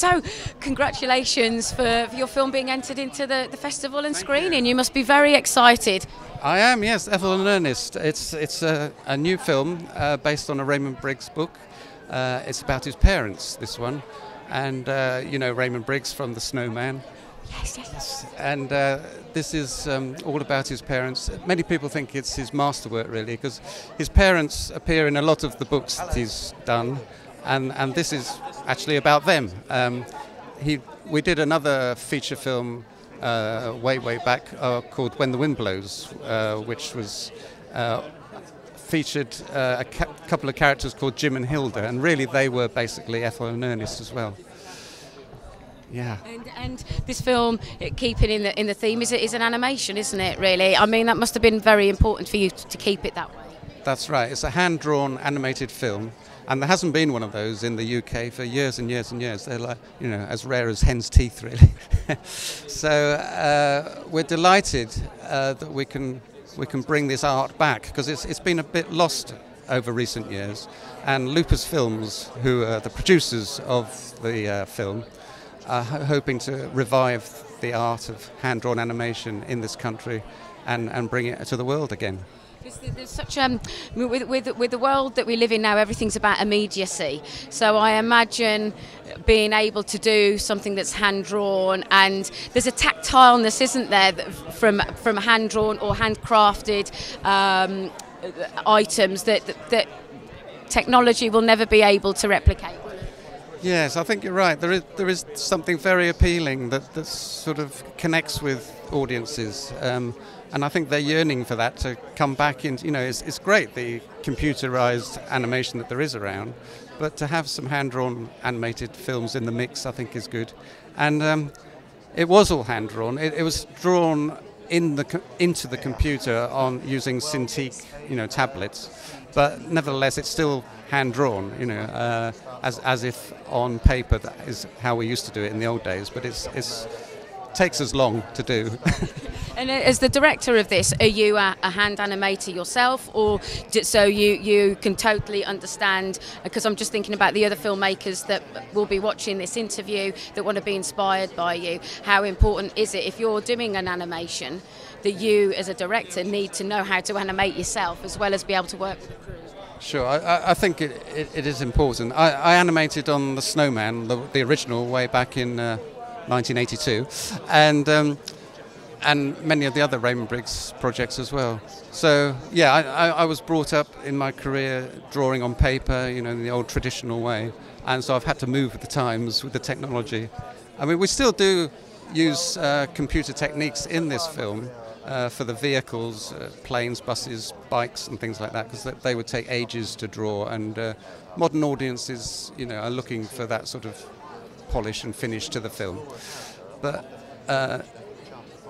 So congratulations for your film being entered into the festival and screening. You must be very excited. I am, yes. Ethel and Ernest. It's a new film based on a Raymond Briggs book. It's about his parents, this one. And you know Raymond Briggs from The Snowman. Yes, yes, yes. And this is all about his parents. Many people think it's his masterwork, really, because his parents appear in a lot of the books that he's done, and this is actually about them. We did another feature film way back called When the Wind Blows, which was featured a couple of characters called Jim and Hilda, and really they were basically Ethel and Ernest as well. Yeah. And this film, keeping in the theme, is an animation, isn't it, really? I mean, that must have been very important for you to keep it that way. That's right. It's a hand-drawn animated film, and there hasn't been one of those in the UK for years and years and years. They're like, you know, as rare as hen's teeth, really. So we're delighted that we can bring this art back, because it's been a bit lost over recent years. And Lupus Films, who are the producers of the film, hoping to revive the art of hand-drawn animation in this country and bring it to the world again. There's such with the world that we live in now, everything's about immediacy. So I imagine being able to do something that's hand-drawn, and there's a tactileness, isn't there, from hand-drawn or handcrafted items that technology will never be able to replicate. Yes, I think you're right. There is something very appealing that sort of connects with audiences, and I think they're yearning for that to come back. In, you know, it's great the computerized animation that there is around, but to have some hand-drawn animated films in the mix, I think, is good. And it was all hand-drawn. It was drawn into the computer on using Cintiq, you know, tablets, but nevertheless, it's still hand-drawn, you know, as if on paper. That is how we used to do it in the old days, but it takes us long to do. And as the director of this, are you a hand animator yourself, or so you can totally understand? Because I'm just thinking about the other filmmakers that will be watching this interview that want to be inspired by you. How important is it, if you're doing an animation, that you as a director need to know how to animate yourself as well as be able to work with the crew? Sure, I think it is important. I animated on The Snowman, the original, way back in 1982, and many of the other Raymond Briggs projects as well. So yeah, I was brought up in my career drawing on paper, you know, in the old traditional way, and so I've had to move with the times, with the technology. I mean, we still do use computer techniques in this film. For the vehicles, planes, buses, bikes and things like that, because they would take ages to draw, and modern audiences, you know, are looking for that sort of polish and finish to the film. But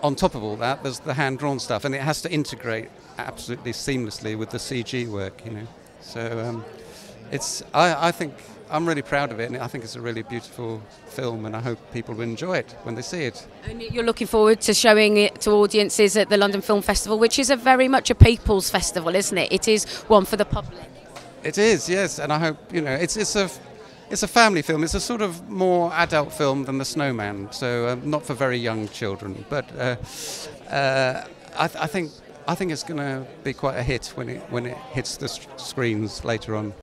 on top of all that, there's the hand-drawn stuff, and it has to integrate absolutely seamlessly with the CG work, you know. So I think I'm really proud of it, and I think it's a really beautiful film, and I hope people will enjoy it when they see it. And you're looking forward to showing it to audiences at the London Film Festival, which is very much a people's festival, isn't it? It is one for the public. It is, yes, and I hope, you know, it's a family film. It's a sort of more adult film than The Snowman, so not for very young children. But I think it's going to be quite a hit when it hits the screens later on.